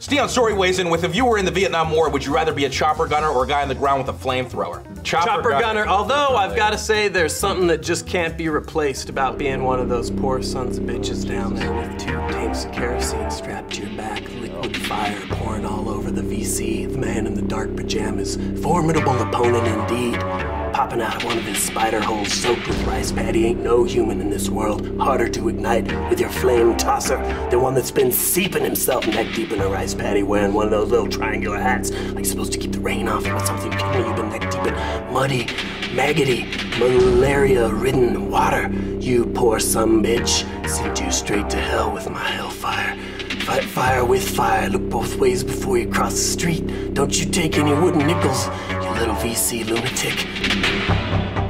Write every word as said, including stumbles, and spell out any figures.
Steon Story weighs in with, if you were in the Vietnam War, would you rather be a chopper gunner or a guy on the ground with a flamethrower? Chopper, chopper gunner. gunner, although I've got to say there's something that just can't be replaced about being one of those poor sons of bitches down there with two tapes of kerosene strapped to your back, liquid fire pouring all over the V C, the man in the dark pajamas, formidable opponent indeed, popping out of one of his spider holes soaked with rice paddy. Ain't no human in this world harder to ignite with your flame tosser than one that's been seeping himself neck deep in a rice paddy wearing one of those little triangular hats like supposed to keep the rain off. What's something people you've been neck deep in muddy, maggoty, malaria-ridden water. You poor sumbitch, send you straight to hell with my hellfire. Fight fire with fire, look both ways before you cross the street. Don't you take any wooden nickels, you little V C lunatic.